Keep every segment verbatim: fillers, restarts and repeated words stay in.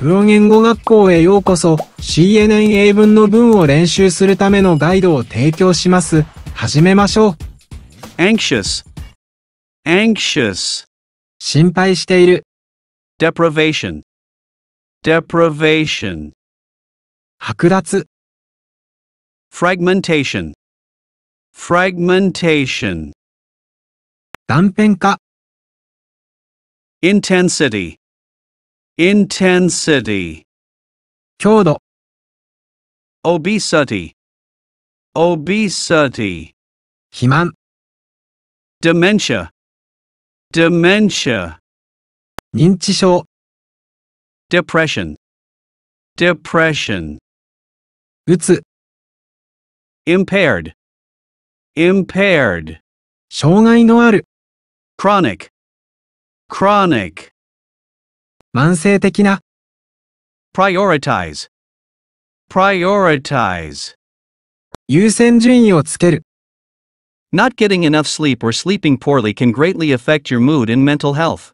文言語学校へようこそ。 シーエヌエヌ 英文の文を練習するためのガイドを提供します。始めましょう。anxious, anxious 心配している。deprivation, deprivation 剥奪。fragmentation, fragmentation 断片化。intensity, intensity 強度。obesity, obesity 肥満。dementia, dementia 認知症。depression, depression うつ。impaired, impaired 障害のある。chronic, chronic 慢性的な。prioritize, prioritize 優先順位をつける。Not getting enough sleep or sleeping poorly can greatly affect your mood and mental health.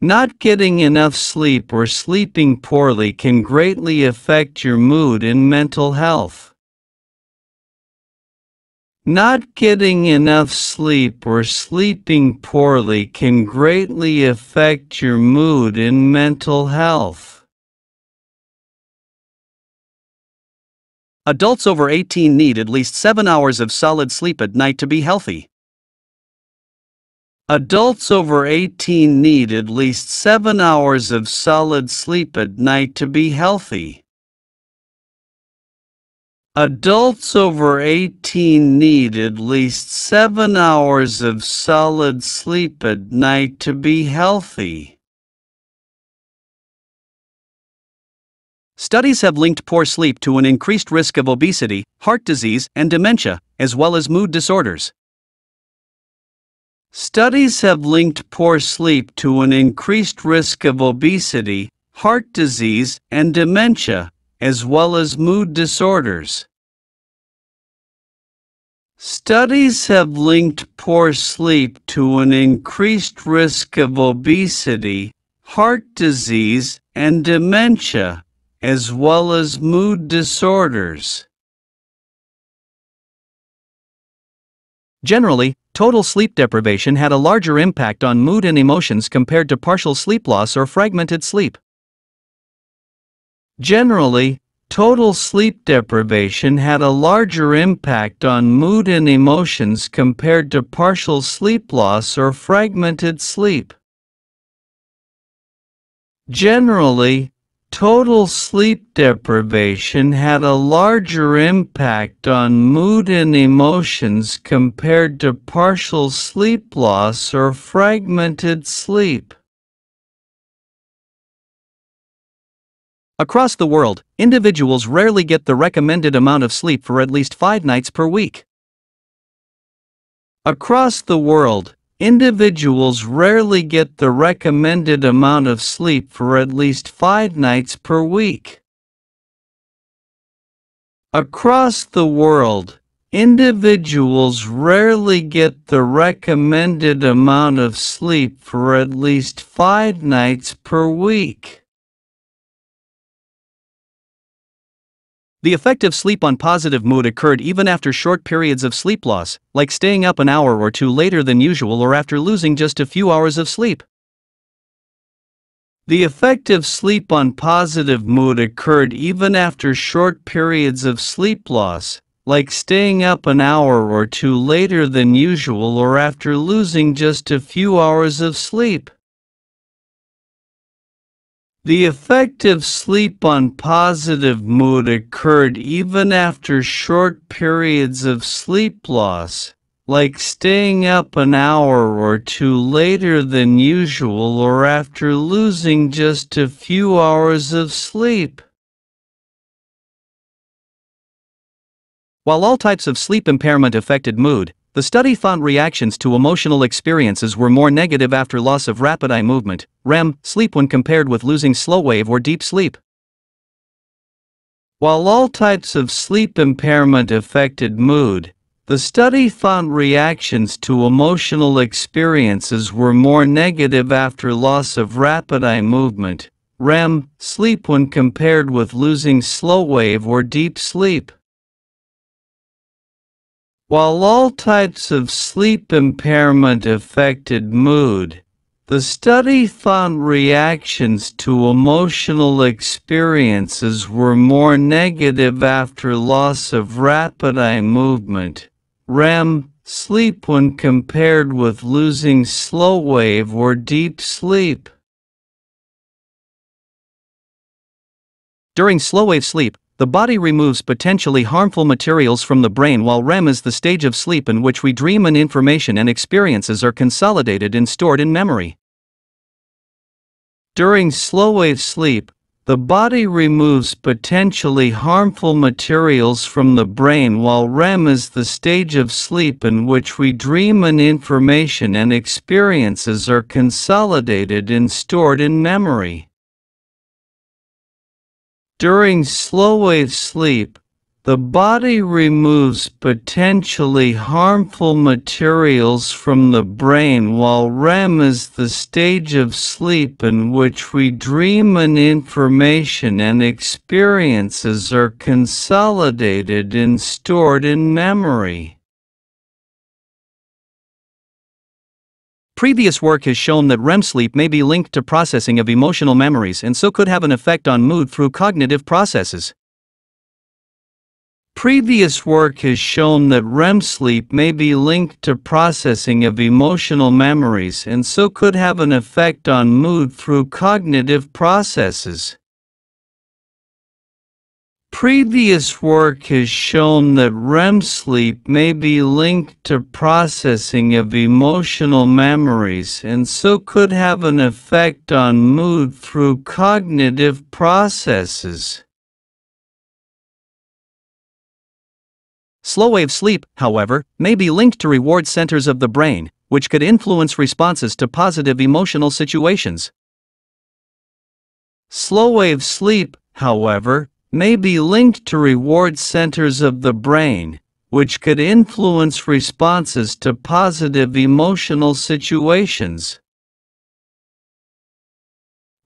Not getting enough sleep or sleeping poorly can greatly affect your mood and mental health. Not getting enough sleep or sleeping poorly can greatly affect your mood and mental health. Adults over eighteen need at least seven hours of solid sleep at night to be healthy. Adults over eighteen need at least seven hours of solid sleep at night to be healthy. Adults over eighteen need at least seven hours of solid sleep at night to be healthy. Studies have linked poor sleep to an increased risk of obesity, heart disease, and dementia, as well as mood disorders. Studies have linked poor sleep to an increased risk of obesity, heart disease, and dementia, as well as mood disorders. Studies have linked poor sleep to an increased risk of obesity, heart disease, and dementia, as well as mood disorders. Generally, total sleep deprivation had a larger impact on mood and emotions compared to partial sleep loss or fragmented sleep. Generally, total sleep deprivation had a larger impact on mood and emotions compared to partial sleep loss or fragmented sleep. Generally, total sleep deprivation had a larger impact on mood and emotions compared to partial sleep loss or fragmented sleep. Across the world, individuals rarely get the recommended amount of sleep for at least five nights per week. Across the world, individuals rarely get the recommended amount of sleep for at least five nights per week. Across the world, individuals rarely get the recommended amount of sleep for at least five nights per week. The effect of sleep on positive mood occurred even after short periods of sleep loss, like staying up an hour or two later than usual or after losing just a few hours of sleep. The effect of sleep on positive mood occurred even after short periods of sleep loss, like staying up an hour or two later than usual or after losing just a few hours of sleep. The effect of sleep on positive mood occurred even after short periods of sleep loss, like staying up an hour or two later than usual or after losing just a few hours of sleep. While all types of sleep impairment affected mood, the study found reactions to emotional experiences were more negative after loss of rapid eye movement, R E M, sleep when compared with losing slow wave or deep sleep. While all types of sleep impairment affected mood, the study found reactions to emotional experiences were more negative after loss of rapid eye movement, R E M, sleep when compared with losing slow-wave or deep sleep. While all types of sleep impairment affected mood, the study found reactions to emotional experiences were more negative after loss of rapid eye movement, R E M, sleep when compared with losing slow-wave or deep sleep. During slow-wave sleep, the body removes potentially harmful materials from the brain, while R E M is the stage of sleep in which we dream and information and experiences are consolidated and stored in memory. During slow-wave sleep, the body removes potentially harmful materials from the brain, while R E M is the stage of sleep in which we dream and information and experiences are consolidated and stored in memory. During slow-wave sleep, the body removes potentially harmful materials from the brain, while R E M is the stage of sleep in which we dream and information and experiences are consolidated and stored in memory. Previous work has shown that R E M sleep may be linked to processing of emotional memories and so could have an effect on mood through cognitive processes. Previous work has shown that R E M sleep may be linked to processing of emotional memories and so could have an effect on mood through cognitive processes. Previous work has shown that R E M sleep may be linked to processing of emotional memories and so could have an effect on mood through cognitive processes. Slow-wave sleep, however, may be linked to reward centers of the brain, which could influence responses to positive emotional situations. Slow-wave sleep, however, may be linked to reward centers of the brain, which could influence responses to positive emotional situations.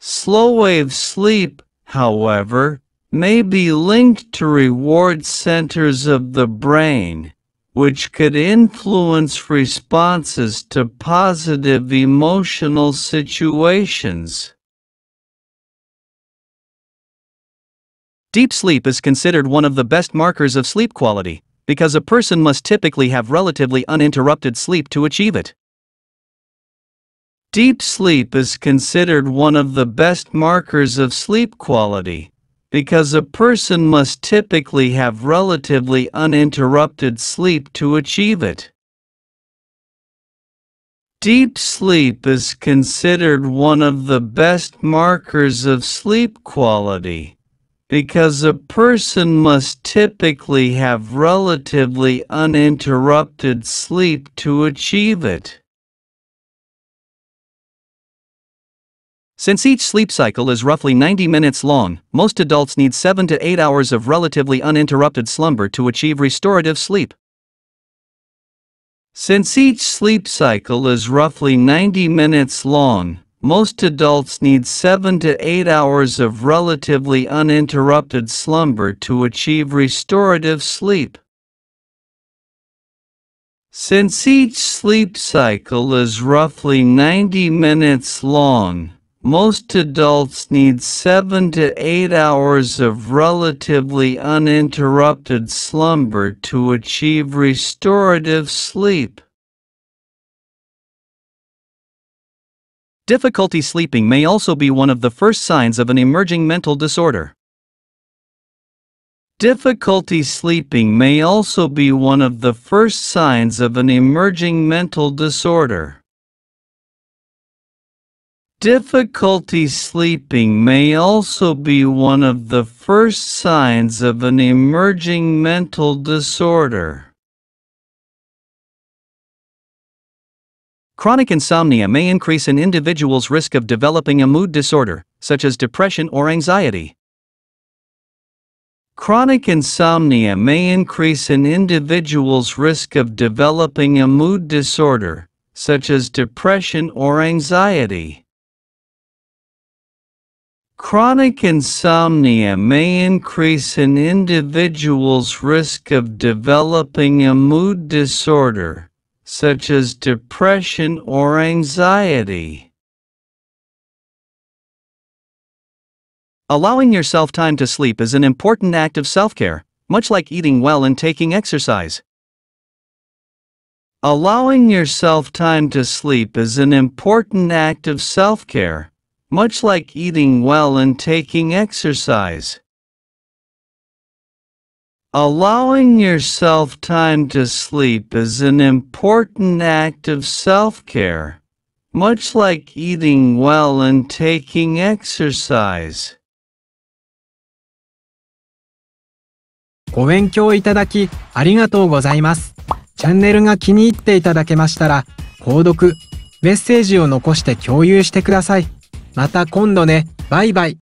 Slow-wave sleep, however, may be linked to reward centers of the brain, which could influence responses to positive emotional situations. Deep sleep is considered one of the best markers of sleep quality, because a person must typically have relatively uninterrupted sleep to achieve it. Deep sleep is considered one of the best markers of sleep quality, because a person must typically have relatively uninterrupted sleep to achieve it. Deep sleep is considered one of the best markers of sleep quality, because a person must typically have relatively uninterrupted sleep to achieve it. Since each sleep cycle is roughly ninety minutes long, most adults need seven to eight hours of relatively uninterrupted slumber to achieve restorative sleep. Since each sleep cycle is roughly ninety minutes long, most adults need seven to eight hours of relatively uninterrupted slumber to achieve restorative sleep. Since each sleep cycle is roughly ninety minutes long, most adults need seven to eight hours of relatively uninterrupted slumber to achieve restorative sleep. Difficulty sleeping may also be one of the first signs of an emerging mental disorder. Difficulty sleeping may also be one of the first signs of an emerging mental disorder. Difficulty sleeping may also be one of the first signs of an emerging mental disorder. Chronic insomnia may increase an individual's risk of developing a mood disorder, such as depression or anxiety. Chronic insomnia may increase an individual's risk of developing a mood disorder, such as depression or anxiety. Chronic insomnia may increase an individual's risk of developing a mood disorder, such as depression or anxiety. Allowing yourself time to sleep is an important act of self-care, much like eating well and taking exercise. Allowing yourself time to sleep is an important act of self-care. Much like eating well and taking exercise. Allowing yourself time to sleep is an important act of self-care, much like eating well and taking exercise. ご勉強いただきありがとうございます。チャンネルが気に入っていただけましたら、購読、メッセージを残して共有してください。また今度ね。バイバイ。